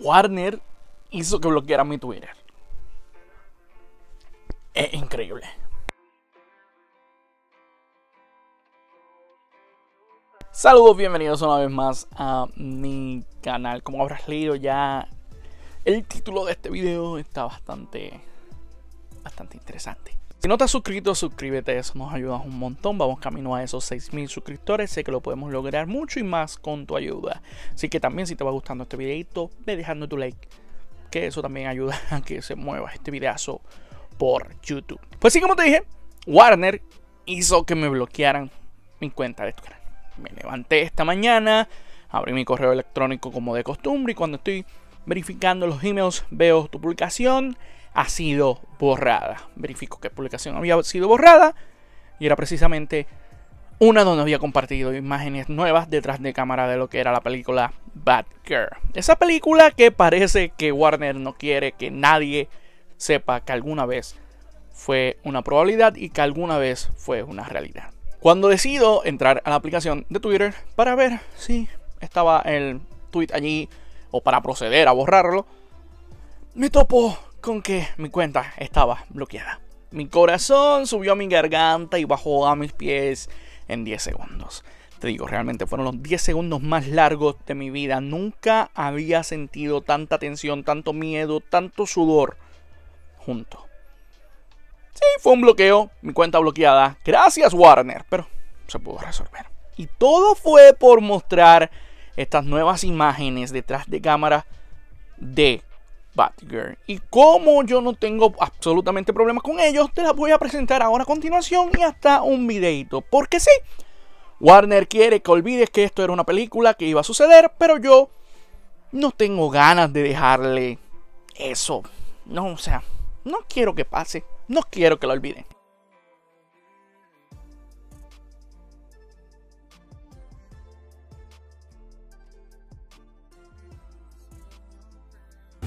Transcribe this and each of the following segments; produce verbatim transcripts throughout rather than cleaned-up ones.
Warner hizo que bloqueara mi Twitter. Es increíble. Saludos, bienvenidos una vez más a mi canal. Como habrás leído ya, el título de este video está bastante, bastante interesante. Si no te has suscrito, suscríbete, eso nos ayuda un montón. Vamos camino a esos seis mil suscriptores. Sé que lo podemos lograr mucho y más con tu ayuda. Así que también, si te va gustando este videito, ve dejando tu like, que eso también ayuda a que se mueva este videazo por YouTube. Pues sí, como te dije, Warner hizo que me bloquearan mi cuenta de este canal. Me levanté esta mañana, abrí mi correo electrónico como de costumbre, y cuando estoy verificando los emails veo tu publicación ha sido borrada. Verifico qué publicación había sido borrada y era precisamente una donde había compartido imágenes nuevas detrás de cámara de lo que era la película Batgirl. Esa película que parece que Warner no quiere que nadie sepa que alguna vez fue una probabilidad y que alguna vez fue una realidad. Cuando decido entrar a la aplicación de Twitter para ver si estaba el tweet allí o para proceder a borrarlo, me topo con que mi cuenta estaba bloqueada. Mi corazón subió a mi garganta y bajó a mis pies en diez segundos. Te digo, realmente fueron los diez segundos más largos de mi vida. Nunca había sentido tanta tensión, tanto miedo, tanto sudor junto. Sí, fue un bloqueo, mi cuenta bloqueada. Gracias, Warner, pero se pudo resolver. Y todo fue por mostrar estas nuevas imágenes detrás de cámara de Batgirl. Y como yo no tengo absolutamente problemas con ellos, te las voy a presentar ahora a continuación y hasta un videito. Porque sí, Warner quiere que olvides que esto era una película que iba a suceder, pero yo no tengo ganas de dejarle eso. No, o sea, no quiero que pase, no quiero que lo olviden.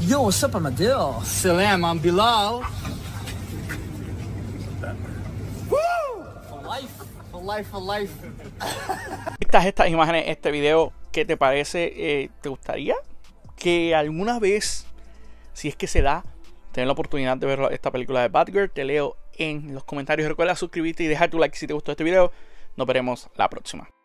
Yo, what's up, Amadil? Salam, I'm Bilal. Woo! For life, for life, for life. Estas, estas imágenes, este video, ¿qué te parece? Eh, ¿Te gustaría que alguna vez, si es que se da, tener la oportunidad de ver esta película de Batgirl? Te leo en los comentarios. Recuerda suscribirte y dejar tu like si te gustó este video. Nos veremos la próxima.